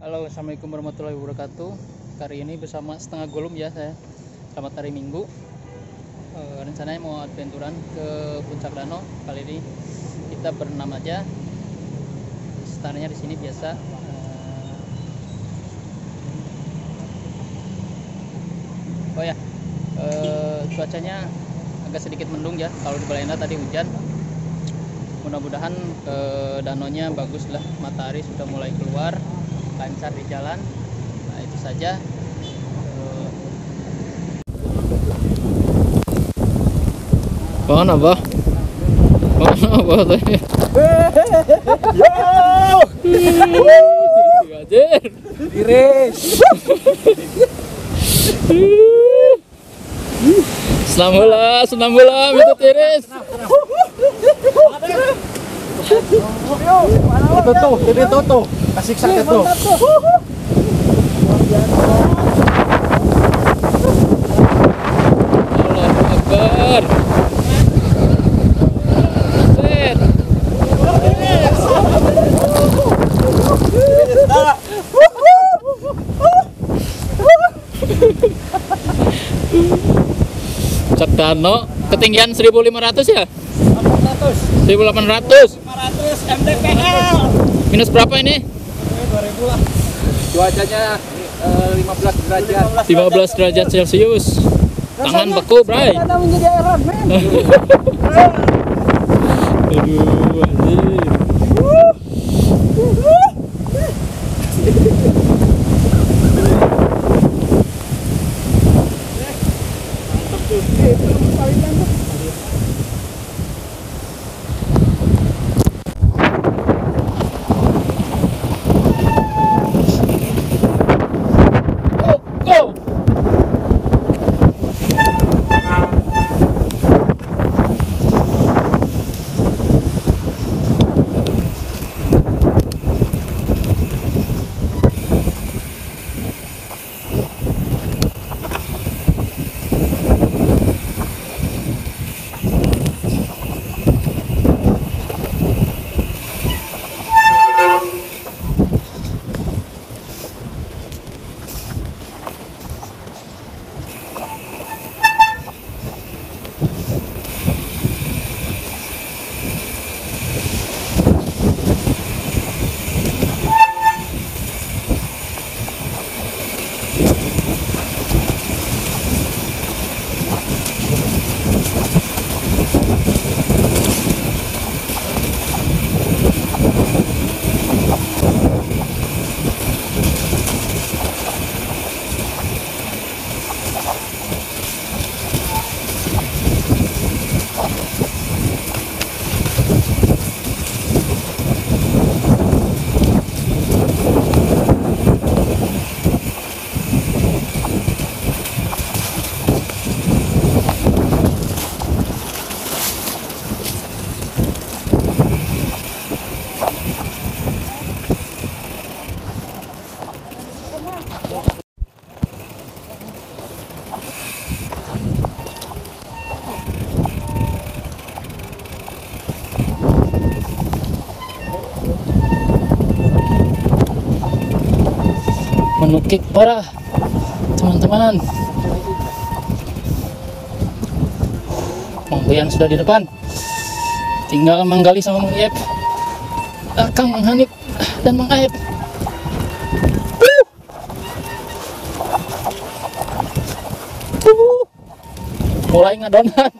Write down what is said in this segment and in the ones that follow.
Halo, assalamualaikum warahmatullahi wabarakatuh. Hari ini bersama setengah golum ya saya. Selamat hari Minggu. Rencananya mau adventuran ke Puncak Dano. Kali ini kita berenam aja. Standarnya di sini biasa. Oh ya, cuacanya agak sedikit mendung ya. Kalau di Balenda tadi hujan. Mudah-mudahan danonya bagus lah. Matahari sudah mulai keluar. Lancar di jalan. Nah, itu saja. Mana, Bah? Mana, Bah? Yo! Gajir. Iris. Senam bola, mitut Iris. Toto, jadi Toto. Asik sakit tuh. Allahu Akbar. Set. Puncak Dano ketinggian 1500 ya? 1800. 1800. 500 mdpl. Minus berapa ini? 2000 lah. Cuacanya 15 derajat. 15 derajat Celcius. Tangan beku, Bray. Aduh, anjir. Menukik parah teman-teman, Menggoyang sudah di depan, tinggal Manggali sama Mang Iep, Akang, Mang Hanif dan Mang Aep. Mulai ngadonan.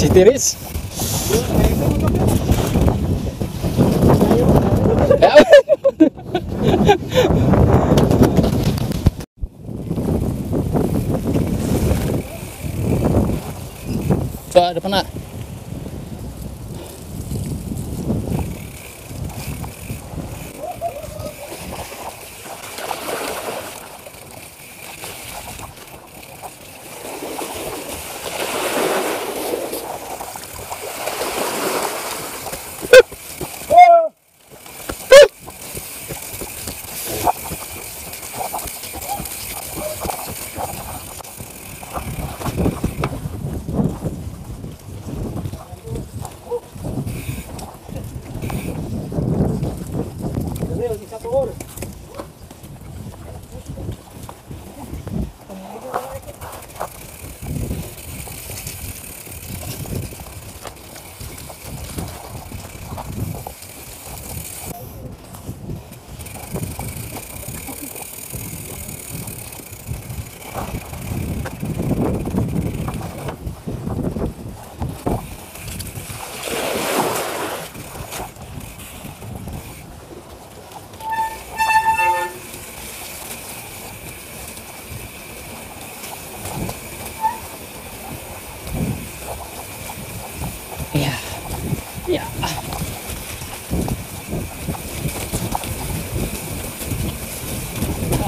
si tiris. Coba depan nak.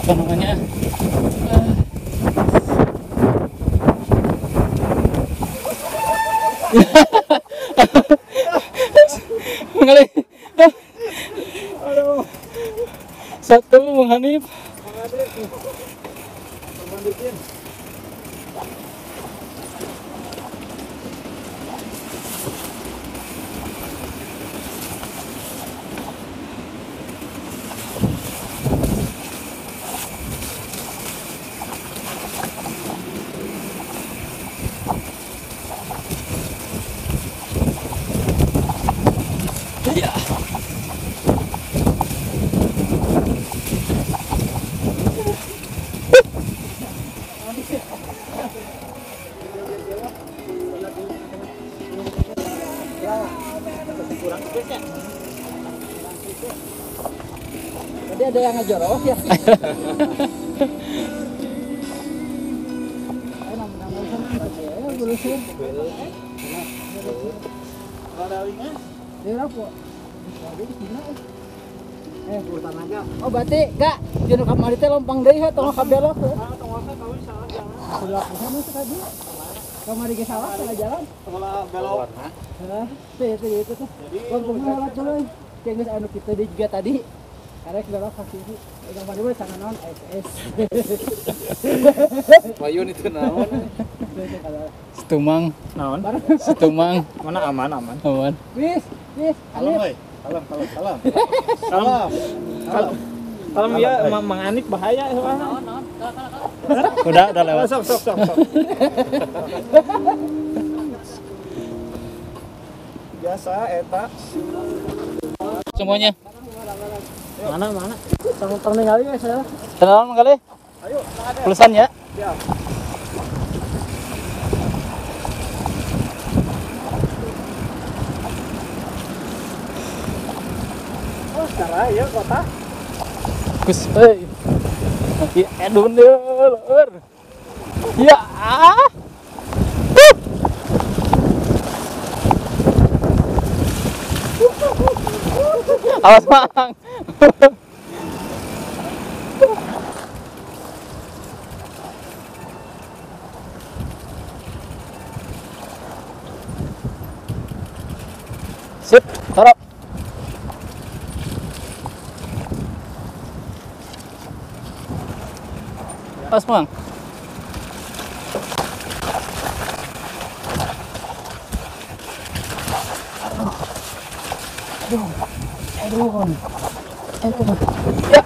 Apa namanya? Mengalir. Satu menghanif. Tadi ada yang ngejorok ya. Oh berarti kak jenuh kamari teh lompang deui ha tong kabeh lo. Kamari ke sawah tengah jalan. Sebelah belok. Heeh. Itu tuh. Jadi anu kita juga tadi. Karek belok kaki itu. Udah mandi we sana naon SS. Payun itu naon? Setumang. Naon? Setumang. Mana aman. Aman. Wis. Salam. Salam. Kalau dia menganit bahaya soalnya. Udah lewat. Sok. Biasa eta. Semuanya. Mana? Tong ningali we saya. Kenalan kali? Ayo, pelusan ya. Siap. Oh, cara ya kota. Kus, hey. Nanti edun deh, lor. Ya. Awas mang. Sip, taruh. Pas mang. Aduh. Ya.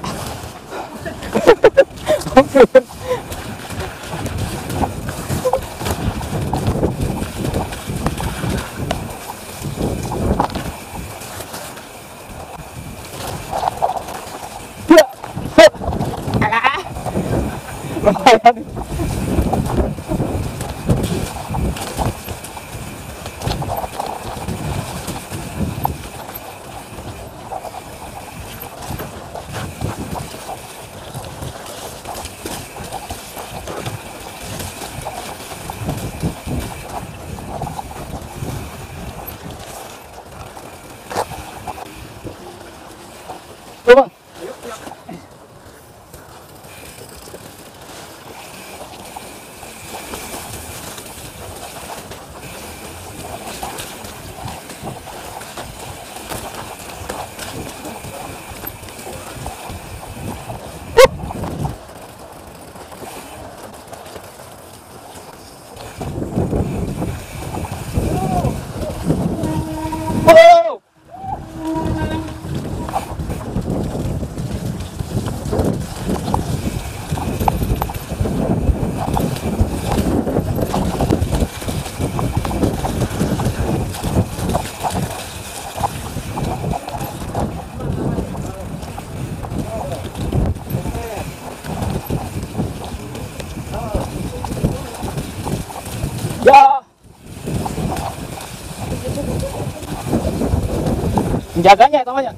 penjaganya namanya.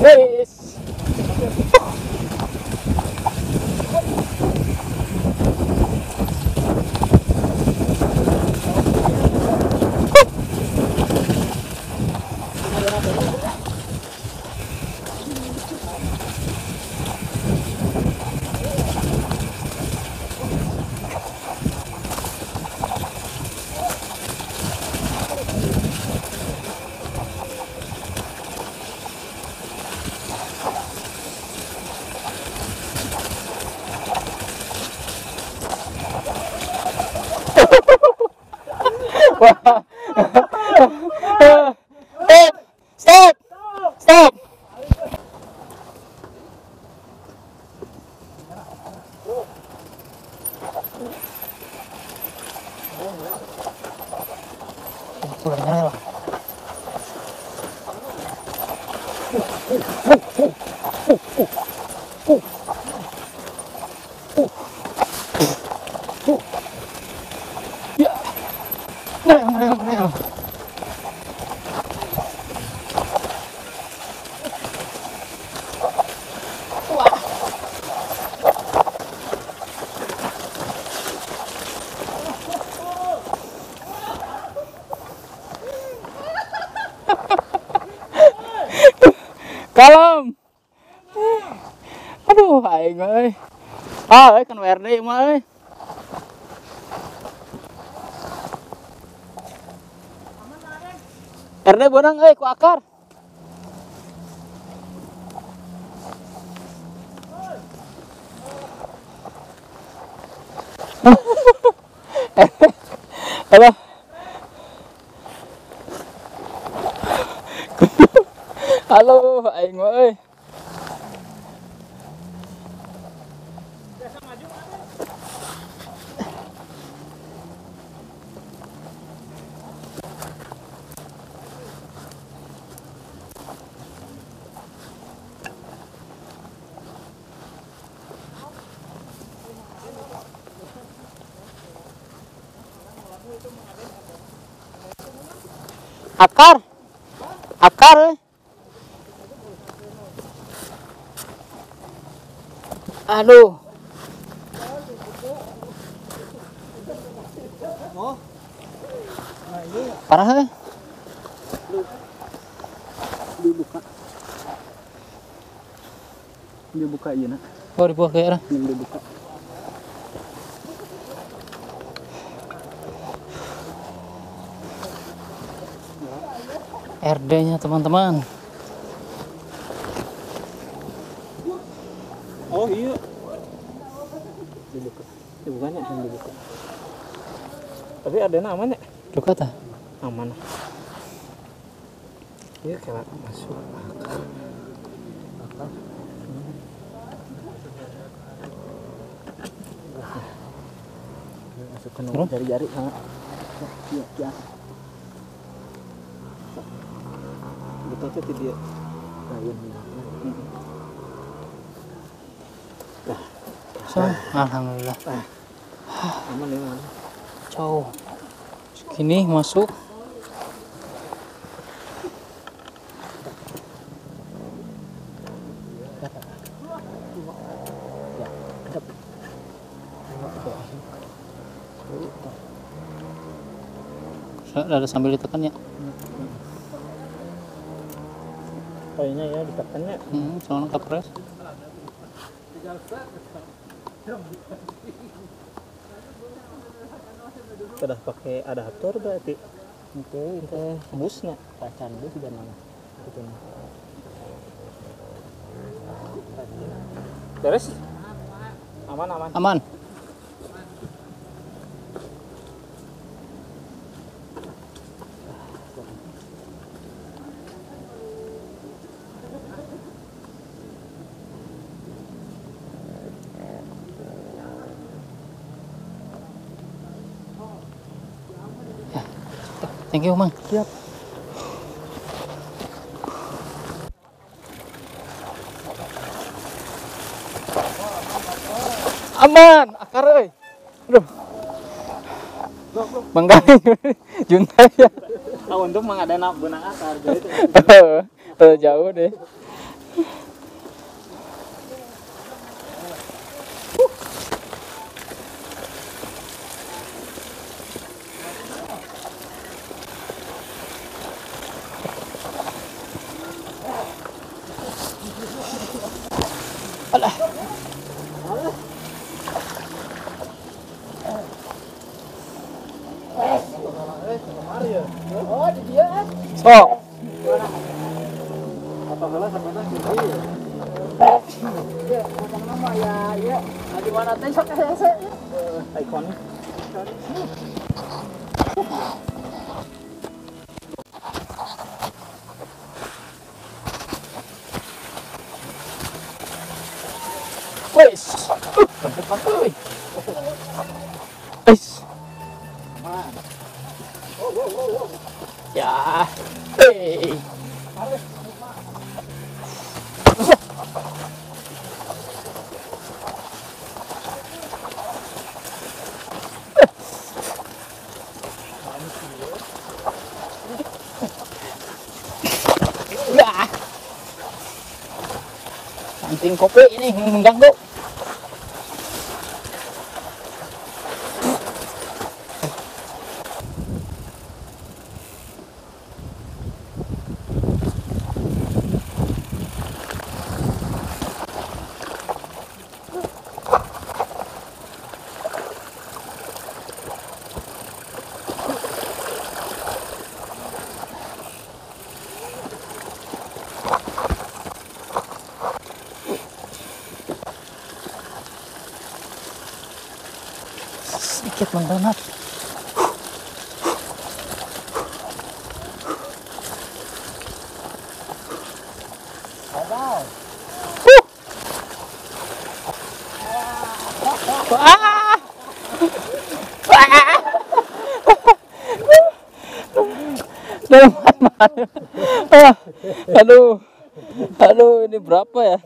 Yes. Wah. Stop. Nah. Kalem. Aduh, aing euy. Ah, euy kan werni mah euy. Karena bonang euy ku akar. Halo. Halo aing euy. Akar aduh parah ya dibuka iya nak oh dibuka kayaknya dibuka RD-nya teman-teman. Oh iya. Dibuka. Bukannya yang dibuka. Tapi RD-nya aman ya? Buka tak? Aman. Iya kayak masuk akal. Masukkan jari-jari sangat. Iya. Betulnya tidak lain. Nah, alhamdulillah. Aman ya. Jauh. Segini masuk. Ada sambil ditekan ya. Kayaknya ya ditekannya. Soalnya kepres. Sudah pakai adaptor berarti. Oke, itu busnya, pacan bus dan mana? Gitu. Beres? Aman. Aman. Thank you, Mang. Siap. Aman, akar euy. Aduh. Mangga. Juntai ya. untuk mengadana benang asar itu. Jauh deh. Oh. Ya. Hey. Anting kopi ini mengganggu. Sedikit mendonat. Aduh, aduh, ini berapa ya?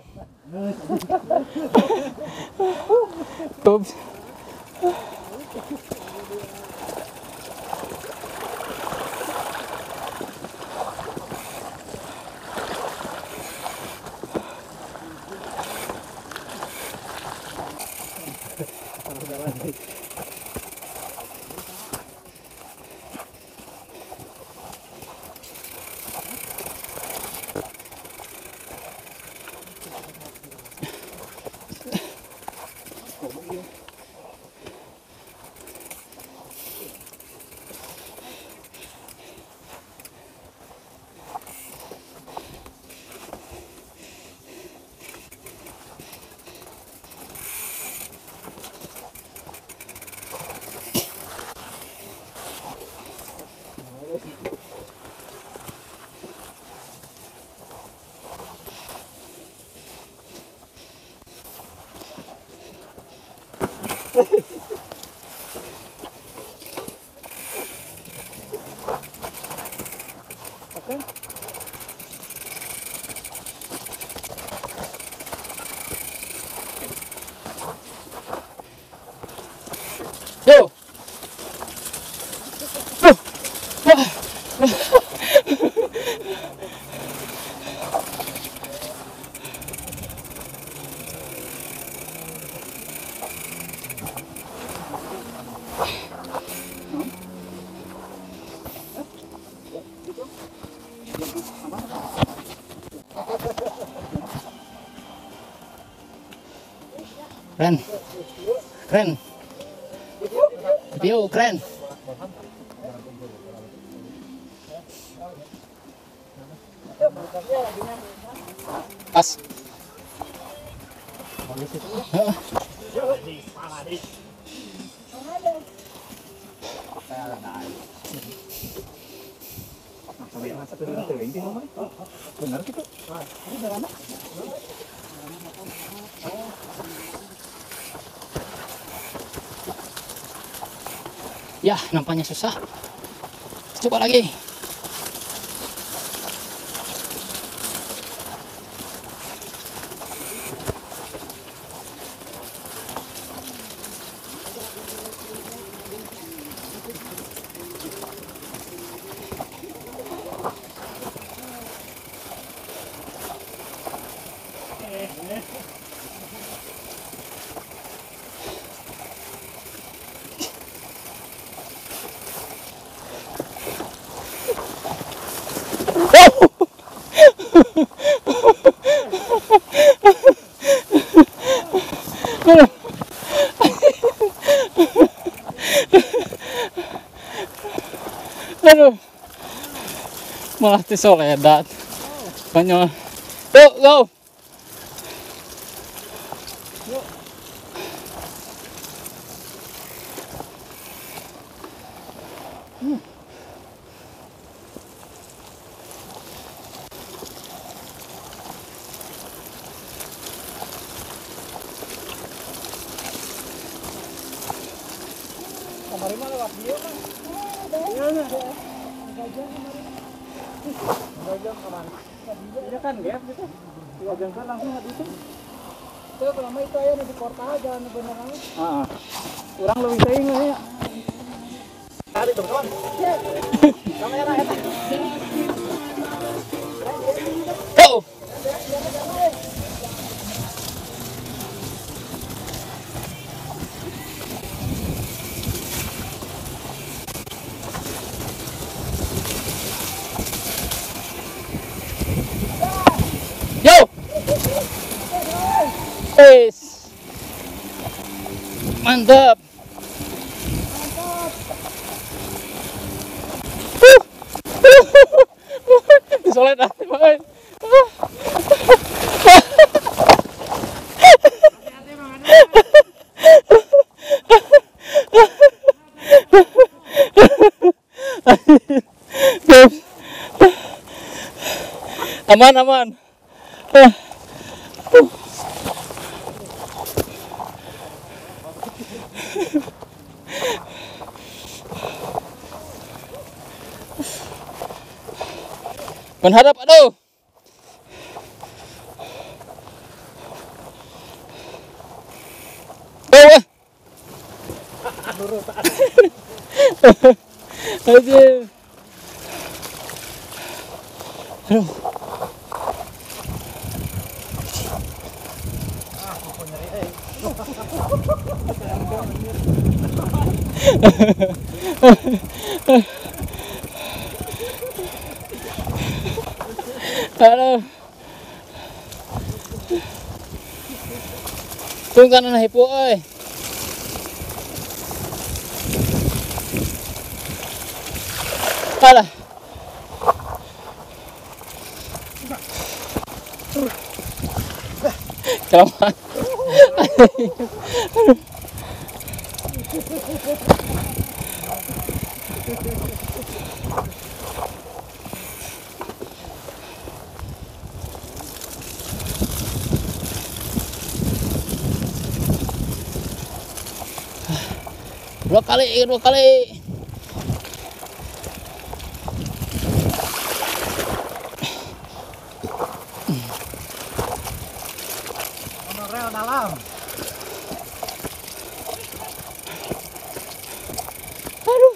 Keren, keren, video keren. Pas. Benar gitu. Ya, nampaknya susah. Coba lagi. Aduh, malah tisoledat. Banyak. Yuk, go. Kemarin mah lewat dia kan. Gajang kemana? Dia kan gap gitu. Gajang kan langsung habis itu. Itu lama itu aja di Porta aja beneran. Heeh. Kurang lebih teuing ya. Tadi tuh kawan. Kamera eta. Oh. Mantap. Disolet hati Bang. Hati-hati Bang. Aman, aman. Menghadap, aduh. Wah. Aduh. Aduh. Halo. Tungkan na hipo oi. Pala. Kelamaan. Dua kali. Monorel dalam. Aduh.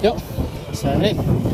Yuk, sari. Woo!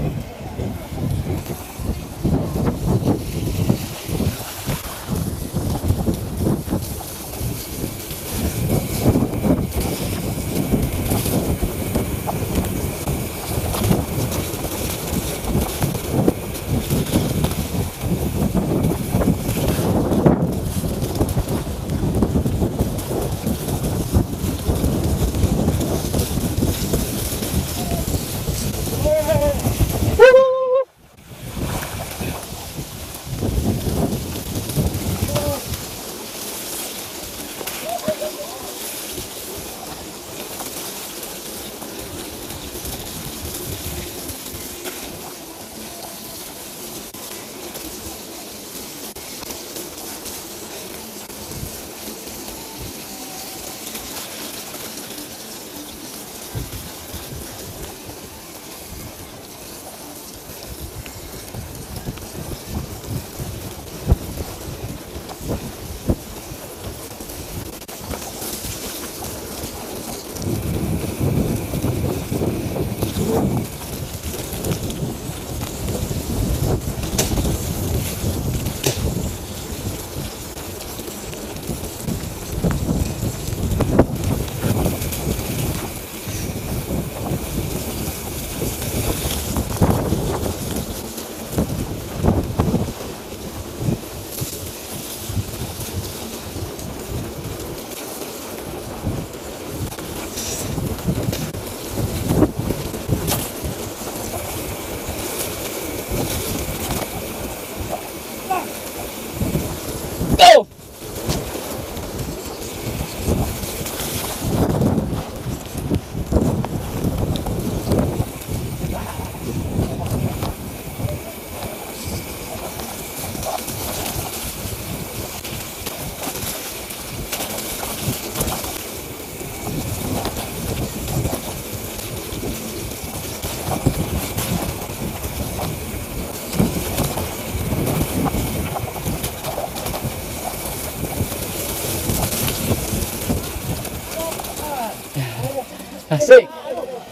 Asik.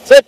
Sip.